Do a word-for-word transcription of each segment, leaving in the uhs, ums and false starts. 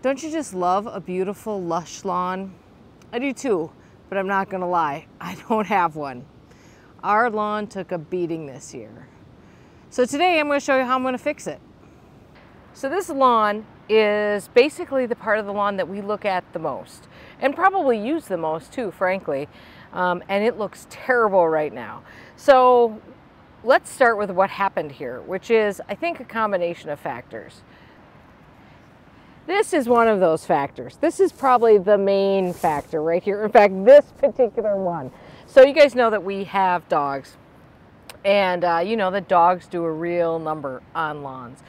Don't you just love a beautiful, lush lawn? I do too, but I'm not gonna lie, I don't have one. Our lawn took a beating this year. So today I'm gonna show you how I'm gonna fix it. So this lawn is basically the part of the lawn that we look at the most, and probably use the most too, frankly. Um, and it looks terrible right now. So let's start with what happened here, which is, I think, a combination of factors. This is one of those factors. This is probably the main factor right here. In fact, this particular one. So you guys know that we have dogs, and uh, you know that dogs do a real number on lawns.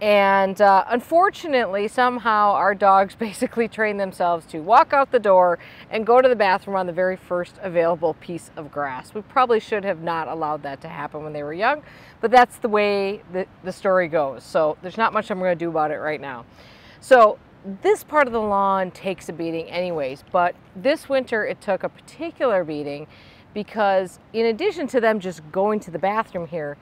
And uh, unfortunately, somehow our dogs basically train themselves to walk out the door and go to the bathroom on the very first available piece of grass. We probably should have not allowed that to happen when they were young, but that's the way the, the story goes. So there's not much I'm going to do about it right now. So this part of the lawn takes a beating anyways, but this winter it took a particular beating because in addition to them just going to the bathroom here,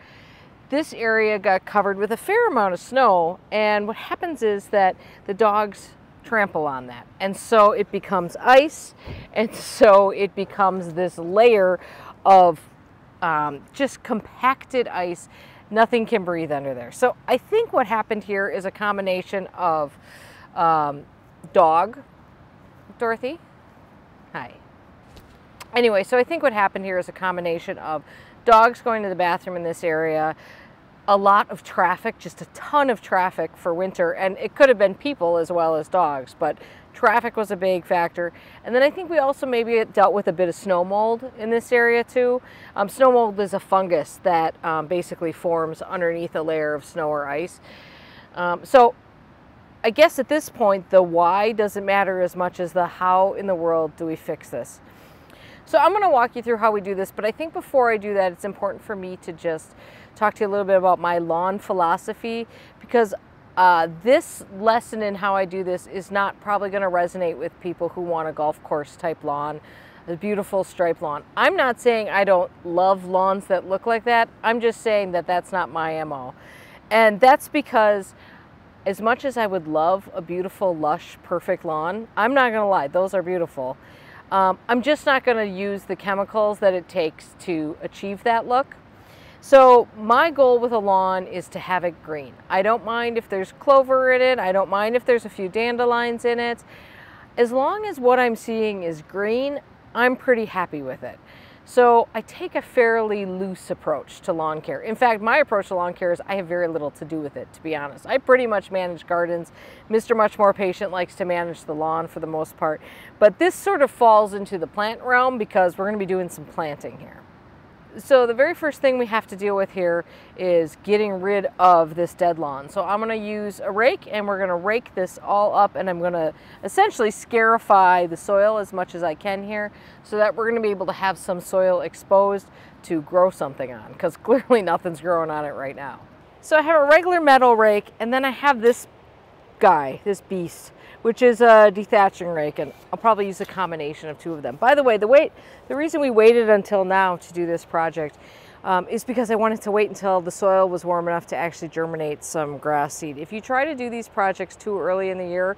this area got covered with a fair amount of snow, and what happens is that the dogs trample on that, and so it becomes ice, and so it becomes this layer of um, just compacted ice. Nothing can breathe under there. So I think what happened here is a combination of um, dog, Dorothy, hi. Anyway, so I think what happened here is a combination of dogs going to the bathroom in this area, a lot of traffic, just a ton of traffic for winter, and it could have been people as well as dogs, but traffic was a big factor. And then I think we also maybe dealt with a bit of snow mold in this area too. Um, snow mold is a fungus that um, basically forms underneath a layer of snow or ice. Um, so I guess at this point, the why doesn't matter as much as the how in the world do we fix this. So I'm going to walk you through how we do this, but I think before I do that, it's important for me to just talk to you a little bit about my lawn philosophy, because uh, this lesson in how I do this is not probably going to resonate with people who want a golf course type lawn, a beautiful striped lawn. I'm not saying I don't love lawns that look like that. I'm just saying that that's not my M O. And that's because as much as I would love a beautiful, lush, perfect lawn, I'm not going to lie, those are beautiful. Um, I'm just not going to use the chemicals that it takes to achieve that look. So my goal with a lawn is to have it green. I don't mind if there's clover in it. I don't mind if there's a few dandelions in it. As long as what I'm seeing is green, I'm pretty happy with it. So I take a fairly loose approach to lawn care. In fact, my approach to lawn care is I have very little to do with it, to be honest. I pretty much manage gardens. Mister Much More Patient likes to manage the lawn for the most part. But this sort of falls into the plant realm because we're going to be doing some planting here. So the very first thing we have to deal with here is getting rid of this dead lawn. So I'm going to use a rake, and we're going to rake this all up, and I'm going to essentially scarify the soil as much as I can here so that we're going to be able to have some soil exposed to grow something on, because clearly nothing's growing on it right now. So I have a regular metal rake, and then I have this guy, this beast, which is a dethatching rake, and I'll probably use a combination of two of them. By the way, the wait, the reason we waited until now to do this project um, is because I wanted to wait until the soil was warm enough to actually germinate some grass seed. If you try to do these projects too early in the year,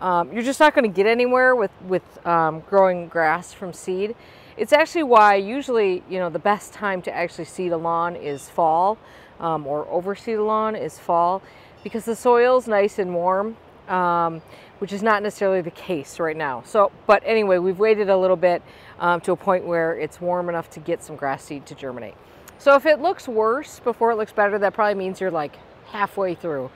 um, you're just not going to get anywhere with, with um, growing grass from seed. It's actually why usually, you know, the best time to actually seed a lawn is fall, um, or overseed a lawn is fall, because the soil's nice and warm, um, which is not necessarily the case right now. So, but anyway, we've waited a little bit um, to a point where it's warm enough to get some grass seed to germinate. So if it looks worse before it looks better, that probably means you're like halfway through.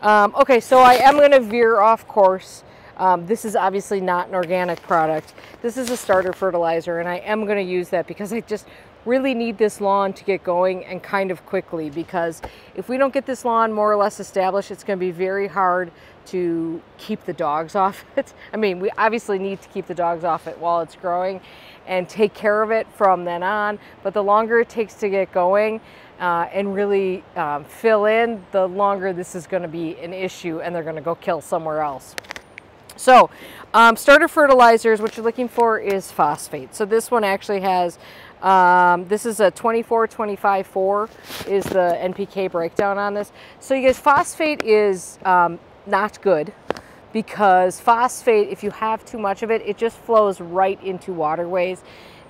Um, okay, so I am gonna veer off course. Um, this is obviously not an organic product. This is a starter fertilizer, and I am gonna use that because I just really need this lawn to get going, and kind of quickly, because if we don't get this lawn more or less established, it's going to be very hard to keep the dogs off it. I mean, we obviously need to keep the dogs off it while it's growing and take care of it from then on, but the longer it takes to get going uh, and really um, fill in, the longer this is going to be an issue, and they're going to go kill somewhere else. So um, starter fertilizers, what you're looking for is phosphate. So this one actually has Um, this is a twenty-four twenty-five four is the N P K breakdown on this. So you guys, phosphate is um, not good. because phosphate, if you have too much of it, it just flows right into waterways,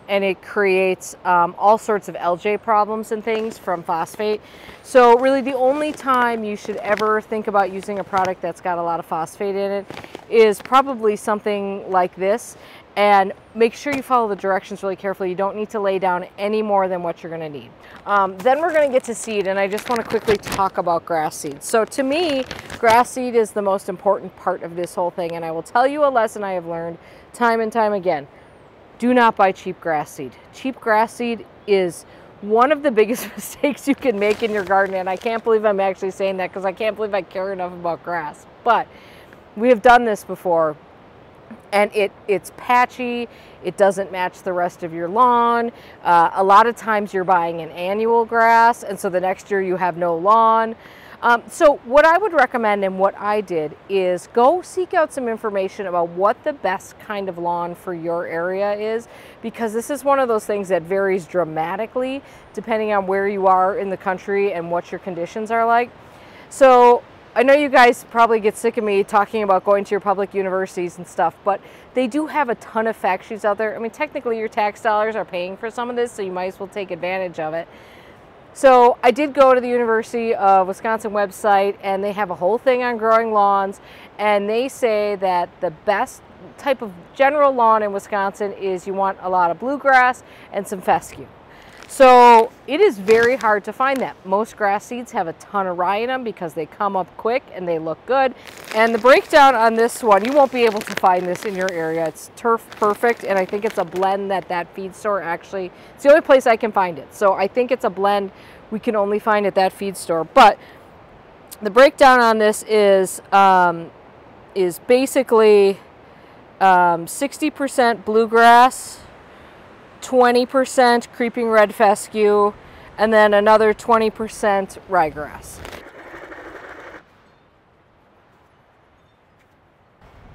and it creates um, all sorts of L J problems and things from phosphate. So really the only time you should ever think about using a product that's got a lot of phosphate in it is probably something like this. And make sure you follow the directions really carefully. You don't need to lay down any more than what you're gonna need. Um, then we're gonna get to seed, and I just wanna quickly talk about grass seed. So to me, grass seed is the most important part of this whole thing, and I will tell you a lesson I have learned time and time again. Do not buy cheap grass seed. Cheap grass seed is one of the biggest mistakes you can make in your garden, and I can't believe I'm actually saying that because I can't believe I care enough about grass. But we have done this before, and it, it's patchy, it doesn't match the rest of your lawn. Uh, a lot of times you're buying an annual grass, and so the next year you have no lawn. Um, so what I would recommend, and what I did, is go seek out some information about what the best kind of lawn for your area is, because this is one of those things that varies dramatically depending on where you are in the country and what your conditions are like. So I know you guys probably get sick of me talking about going to your public universities and stuff, but they do have a ton of fact sheets out there. I mean, technically your tax dollars are paying for some of this, so you might as well take advantage of it. So I did go to the University of Wisconsin website, and they have a whole thing on growing lawns, and they say that the best type of general lawn in Wisconsin is you want a lot of bluegrass and some fescue. So it is very hard to find that. Most grass seeds have a ton of rye in them because they come up quick and they look good. And the breakdown on this one, you won't be able to find this in your area. It's Turf Perfect, and I think it's a blend that that feed store actually, it's the only place I can find it. So I think it's a blend we can only find at that feed store. But the breakdown on this is, um, is basically um, sixty percent bluegrass, twenty percent creeping red fescue, and then another twenty percent ryegrass.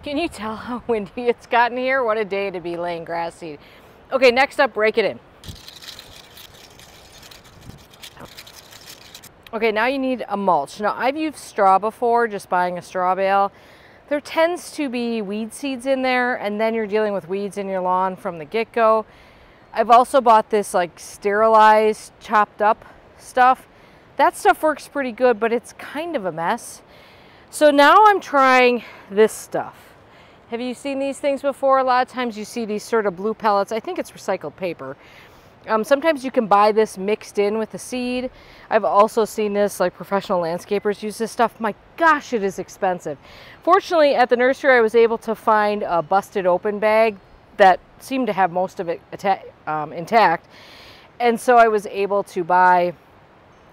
Can you tell how windy it's gotten here? What a day to be laying grass seed. Okay, next up, rake it in. Okay, now you need a mulch. Now, I've used straw before, just buying a straw bale. There tends to be weed seeds in there, and then you're dealing with weeds in your lawn from the get-go. I've also bought this like sterilized, chopped up stuff. That stuff works pretty good, but it's kind of a mess. So now I'm trying this stuff. Have you seen these things before? A lot of times you see these sort of blue pellets. I think it's recycled paper. Um, sometimes you can buy this mixed in with the seed. I've also seen this, like professional landscapers use this stuff. My gosh, it is expensive. Fortunately, at the nursery, I was able to find a busted open bag that seemed to have most of it um, intact, and so I was able to buy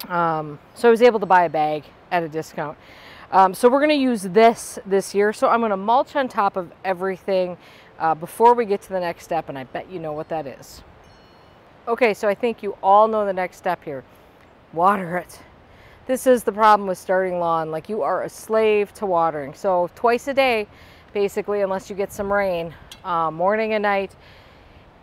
um, so I was able to buy a bag at a discount. Um, so we're going to use this this year, so I'm going to mulch on top of everything uh, before we get to the next step, and I bet you know what that is. Okay, so I think you all know the next step here. Water it. This is the problem with starting lawn, like you are a slave to watering. So twice a day, basically, unless you get some rain, uh, morning and night.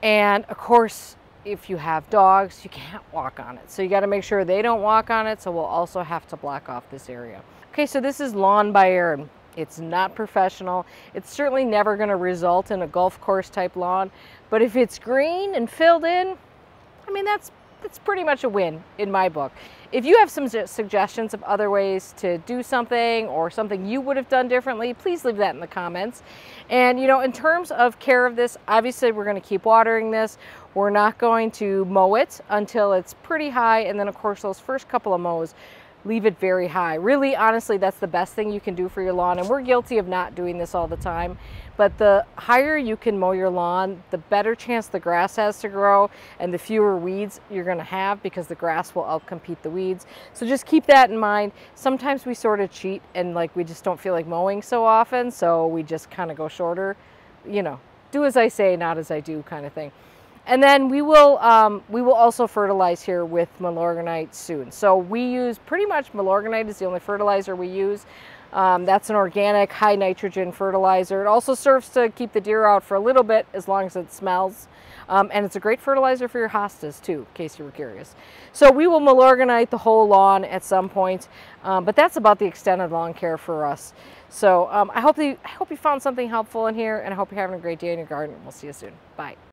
And of course, if you have dogs, you can't walk on it. So you gotta make sure they don't walk on it. So we'll also have to block off this area. Okay, so this is Lawn by Erin. It's not professional. It's certainly never gonna result in a golf course type lawn, but if it's green and filled in, I mean, that's, that's pretty much a win in my book. If you have some suggestions of other ways to do something or something you would have done differently, please leave that in the comments. And you know, in terms of care of this, obviously we're going to keep watering this. We're not going to mow it until it's pretty high, and then of course those first couple of mows, leave it very high. Really, honestly, that's the best thing you can do for your lawn, and we're guilty of not doing this all the time, but the higher you can mow your lawn, the better chance the grass has to grow and the fewer weeds you're going to have, because the grass will outcompete the weeds. So just keep that in mind. Sometimes we sort of cheat, and like we just don't feel like mowing so often, so we just kind of go shorter, you know, do as I say, not as I do kind of thing. And then we will um, we will also fertilize here with Milorganite soon. So we use pretty much Milorganite is the only fertilizer we use. Um, that's an organic, high nitrogen fertilizer. It also serves to keep the deer out for a little bit, as long as it smells. Um, and it's a great fertilizer for your hostas too, in case you were curious. So we will milorganite the whole lawn at some point, um, but that's about the extent of lawn care for us. So um, I hope you, I hope you found something helpful in here, and I hope you're having a great day in your garden. We'll see you soon. Bye.